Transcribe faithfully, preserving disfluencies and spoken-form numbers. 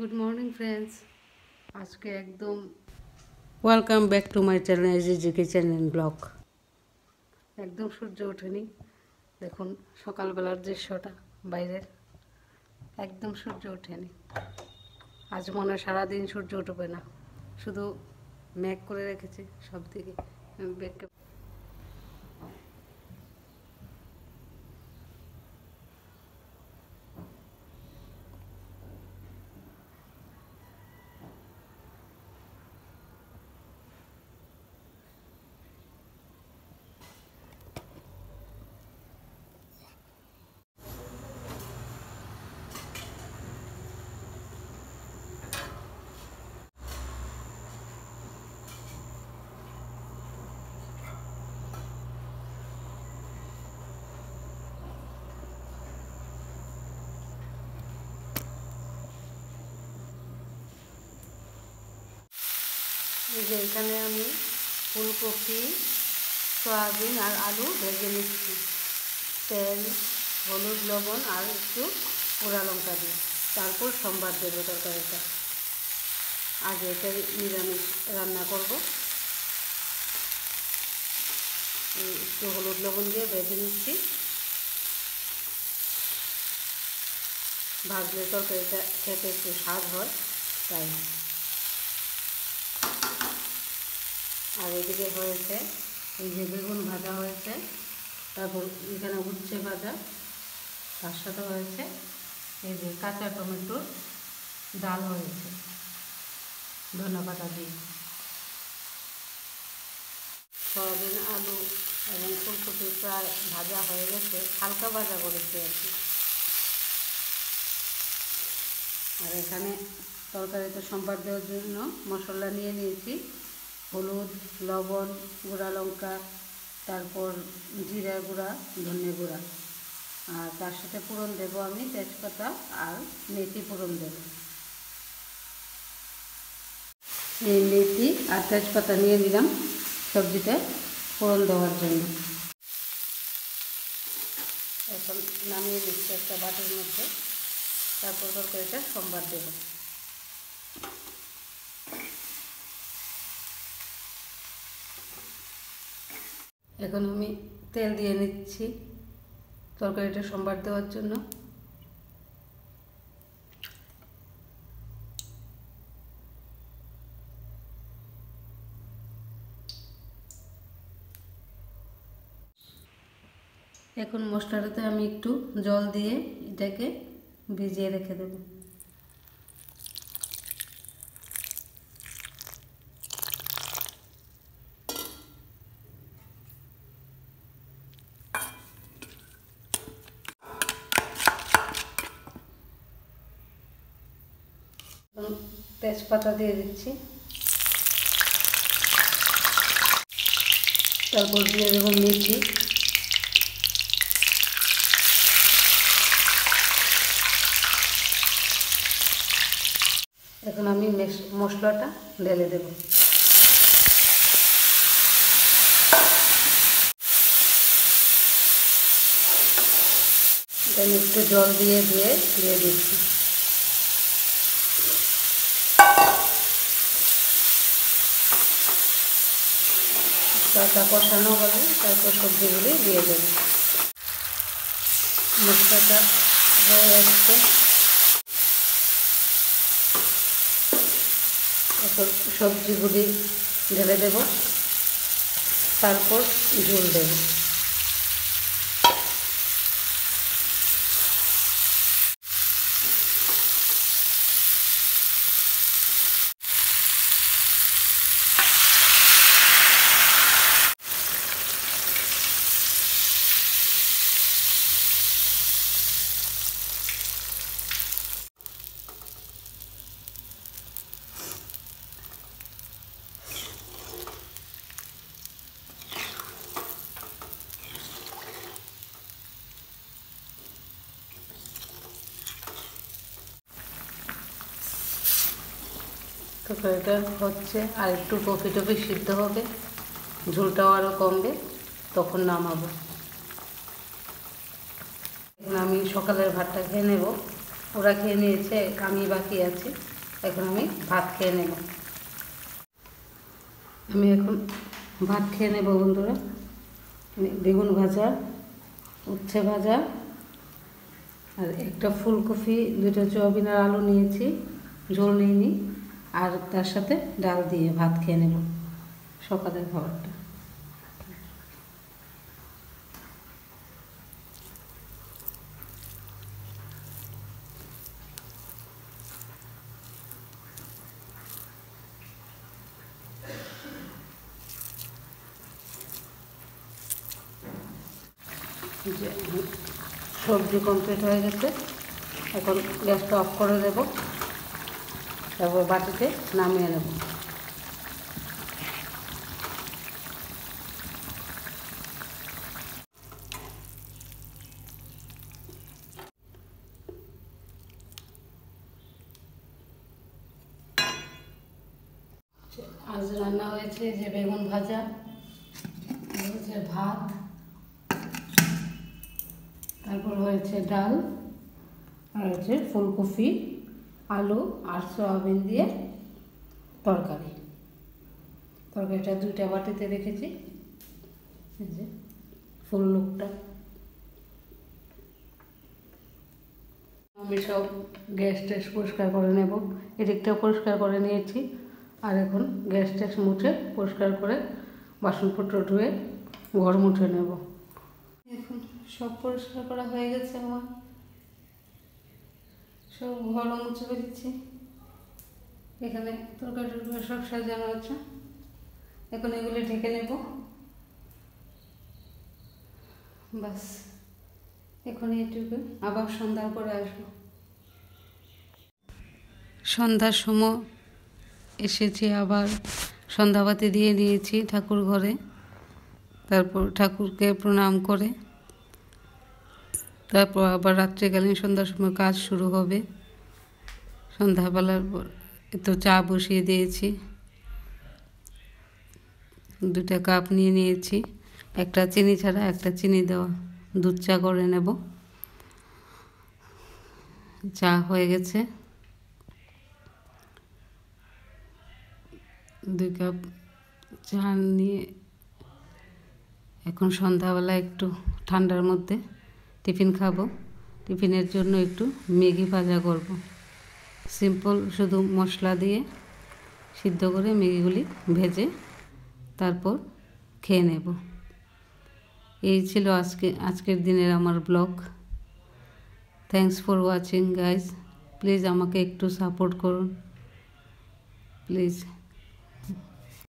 Good morning friends, आज के एकदम welcome back to my channel SDJ kitchen and blog. एकदम सूर्य उठेनी, देखो सकाल बेलार दृश्यटा बाहर एकदम सूर्य उठेनी। आज मने सारा दिन सूर्य उठबे ना, शुधु मेघ करे रेखेछे सब दिके। मेघ फुलकपी सयाबिन और आलू भेजे निच्छी तेल हलुद लवण और एकटू पोड़ा लंका दिए तारपर सम्बाद देब तरकारीटा। आज एटा निरामिष रान्ना करब। एकटू हलुद लवण दिए भेजे निच्छी, भाजले तरकारीटा खेते एकटू स्वाद हय ताई। और एदिके होयेछे बेगुन भाजा, होयेछे तारपर एखाने उच्छे भाजा, तार साथे होयेछे एइ जे काँचा टमेटोर डाल होयेछे धने पाता दिए। सयाबिन आलू एबं फुलकपि प्राय भाजा हये गेछे, हालका भाजा करेछि आर कि। और एखाने तरकारिते सम्बाद देওয়ার জন্য मसला निয়ে নিয়েছি, हलुद लवण गुड़ा लंका तारपर जीरा गुड़ा धने गुड़ा और तार साथे पुरन देव आमी तेजपाता और मेथी पुरन देव। मेथी और तेजपाता निये निलाम सब्जीते पुरन देवार जन्य। एखन नामिये निच्छे एकटा बाटिर मध्ये, तारपर तरकारिटा सम्बाद देव। एखन आमी तेल दिए निच्छी तरकारीटा सम्बाद देওয়ার জন্য। এখন মশলাটাতে আমি একটু জল দিয়ে এটাকে ভিজিয়ে রেখে দেব। तेजपाता दिए दीची, तारपर दिए देব मेथी, এখন আমি মশলাটা ঢেলে দেব। আমি একটু জল দিয়ে দিয়ে দিয়ে দিচ্ছি। मसलाटा कषानो हले तारपर सब्जीगुली दिए देब। मसलाटा हয়ে আসছে, এখন সবজিগুলি ঢেলে দেব, তারপর ঝোল দেব। তরকারিটা হচ্ছে, আর একটু কপি টপি সিদ্ধ হবে, ঝোলটাও আরও কমবে, তখন নামাবো। আমি সকালের ভাতটা খেয়ে নেব। ওরা খেয়ে নিয়েছে, আমি বাকি আছি। এখন আমি ভাত খেয়ে নেব, আমি এখন ভাত খেয়ে নেব বন্ধুরা। বেগুন ভাজা, উচ্ছে ভাজা আর একটা ফুলকপি, দুটো সয়াবিন আর আলু নিয়েছি, ঝোল নিইনি, আর তার সাথে ডাল দিয়ে ভাত খেয়ে নেব সকালের খাবারটা। যে সবজি কমপ্লিট হয়ে গেছে, এখন গ্যাসটা অফ করে দেব, তারপর বাটিতে নামিয়ে নেব। আজ রান্না হয়েছে যে বেগুন ভাজা, যে ভাত, তারপর হয়েছে ডাল, আর হচ্ছে ফুলকপি, আলু আর সয়াবিন দিয়ে তরকারি। তরকারিটা দুইটা বাটিতে রেখেছি, এই যে ফুল লোকটা। আমি সব গ্যাস ট্যাস পরিষ্কার করে নেব, এদিকটা পরিষ্কার করে নিয়েছি। আর এখন গ্যাস ট্যাস মুছে পরিষ্কার করে বাসনপত্র ধুয়ে ঘর মুছে নেব। এখন সব পরিষ্কার করা হয়ে গেছে, আমার সব ঘর মুছে ফেলেছি। এখানে তরকারি সব সাজানো আছে, এখন এগুলো ঢেকে নেব। বাস এখন এইটুকু, আবার সন্ধ্যার পরে আসবো। সন্ধ্যার সময় এসেছি, আবার সন্ধ্যাবাতি দিয়ে নিয়েছি ঠাকুর ঘরে, তারপর ঠাকুরকে প্রণাম করে তারপর আবার রাত্রিকালীন সন্ধ্যার সময় কাজ শুরু হবে। সন্ধ্যাবেলার পর তো চা বসিয়ে দিয়েছি, দুটা কাপ নিয়ে নিয়েছি, একটা চিনি ছাড়া একটা চিনি দেওয়া দুধ চা করে নেব। চা হয়ে গেছে, দুই কাপ চা নিয়ে এখন সন্ধ্যাবেলা একটু ঠান্ডার মধ্যে টিফিন খাবো। টিফিনের জন্য একটু ম্যাগি ভাজা করব, সিম্পল শুধু মশলা দিয়ে সিদ্ধ করে ম্যাগিগুলি ভেজে তারপর খেয়ে নেব। এই ছিল আজকে আজকের দিনের আমার blog. Thanks for watching guys, please আমাকে একটু সাপোর্ট করুন প্লিজ।